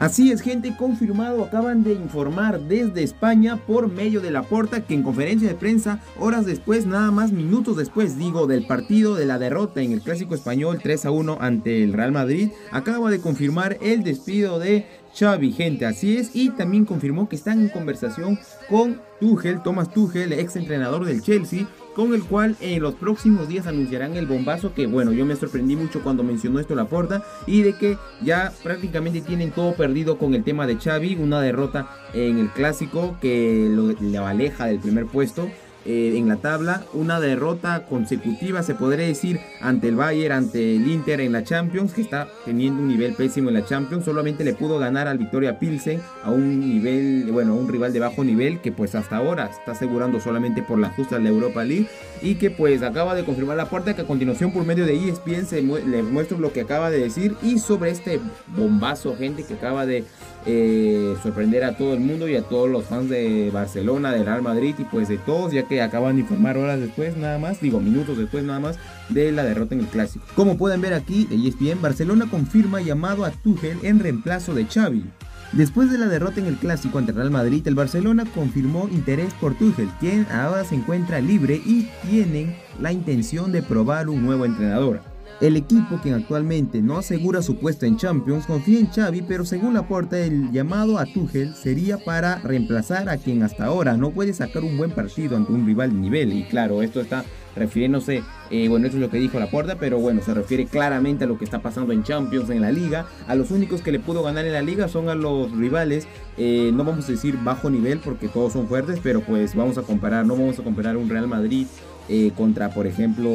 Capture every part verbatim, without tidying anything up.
Así es, gente, confirmado, acaban de informar desde España por medio de Laporta que en conferencia de prensa, horas después, nada más minutos después, digo, del partido de la derrota en el Clásico Español tres a uno ante el Real Madrid, acaba de confirmar el despido de Xavi, gente, así es, y también confirmó que están en conversación con Tuchel, Thomas Tuchel, ex entrenador del Chelsea, con el cual en eh, los próximos días anunciarán el bombazo que, bueno, yo me sorprendí mucho cuando mencionó esto Laporta, y de que ya prácticamente tienen todo perdido con el tema de Xavi, una derrota en el Clásico que lo, lo aleja del primer puesto eh, en la tabla, una derrota consecutiva, se podría decir, ante el Bayern, ante el Inter en la Champions, que está teniendo un nivel pésimo en la Champions, solamente le pudo ganar al Victoria Pilsen, a un nivel, bueno, a un rival de bajo nivel que pues hasta ahora está asegurando solamente por las justas la Europa League, y que pues acaba de confirmar Laporta, que a continuación por medio de E S P N se mu les muestro lo que acaba de decir y sobre este bombazo, gente, que acaba de eh, sorprender a todo el mundo y a todos los fans de Barcelona, del Real Madrid y pues de todos, ya que acaban de informar horas después nada más, digo minutos después nada más, de la derrota en el Clásico. Como pueden ver aquí de E S P N, Barcelona confirma llamado a Tuchel en reemplazo de Xavi. Después de la derrota en el Clásico ante Real Madrid, el Barcelona confirmó interés por Tuchel, quien ahora se encuentra libre y tienen la intención de probar un nuevo entrenador. El equipo, quien actualmente no asegura su puesto en Champions, confía en Xavi, pero según Laporta el llamado a Tuchel sería para reemplazar a quien hasta ahora no puede sacar un buen partido ante un rival de nivel, y claro, esto está refiriéndose, eh, bueno, eso es lo que dijo Laporta, pero bueno, se refiere claramente a lo que está pasando en Champions, en la Liga. A los únicos que le pudo ganar en la Liga son a los rivales, eh, no vamos a decir bajo nivel porque todos son fuertes, pero pues vamos a comparar, no vamos a comparar un Real Madrid eh, contra, por ejemplo,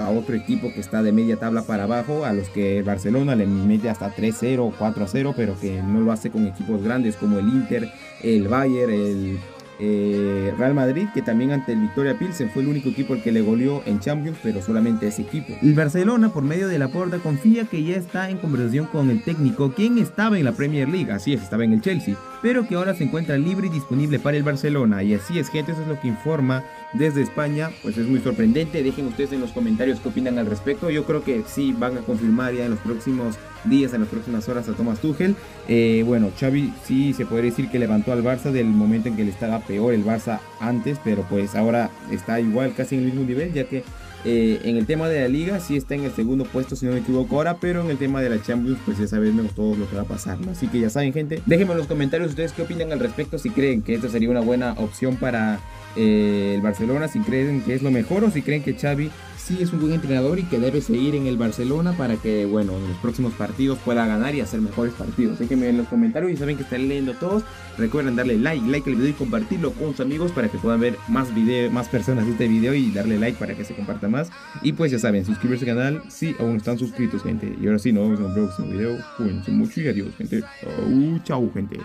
a otro equipo que está de media tabla para abajo, a los que Barcelona le mete hasta tres cero, cuatro a cero, pero que no lo hace con equipos grandes como el Inter, el Bayern, el... Eh, Real Madrid, que también ante el Victoria Pilsen fue el único equipo el que le goleó en Champions, pero solamente ese equipo. El Barcelona por medio de Laporta confía que ya está en conversación con el técnico, quien estaba en la Premier League, así es, estaba en el Chelsea, pero que ahora se encuentra libre y disponible para el Barcelona. Y así es, gente, eso es lo que informa desde España. Pues es muy sorprendente, dejen ustedes en los comentarios qué opinan al respecto. Yo creo que sí van a confirmar ya en los próximos días, en las próximas horas, a Thomas Tuchel. eh, Bueno, Xavi sí se podría decir que levantó al Barça del momento en que le estaba peor el Barça antes, pero pues ahora está igual, casi en el mismo nivel, ya que eh, en el tema de la Liga sí está en el segundo puesto, si no me equivoco ahora, pero en el tema de la Champions pues ya sabemos todo lo que va a pasar, ¿no? Así que ya saben, gente, déjenme en los comentarios ustedes qué opinan al respecto, si creen que esta sería una buena opción para eh, el Barcelona, si creen que es lo mejor o si creen que Xavi sí es un buen entrenador y que debe seguir en el Barcelona para que, bueno, en los próximos partidos pueda ganar y hacer mejores partidos. Déjenme en los comentarios y saben que están leyendo todos. Recuerden darle like, like al video y compartirlo con sus amigos para que puedan ver más video, más personas este video, y darle like para que se comparta más. Y pues ya saben, suscribirse al canal si aún no están suscritos, gente. Y ahora sí, nos vemos en un próximo video. Cuídense mucho y adiós, gente. Oh, chau, gente.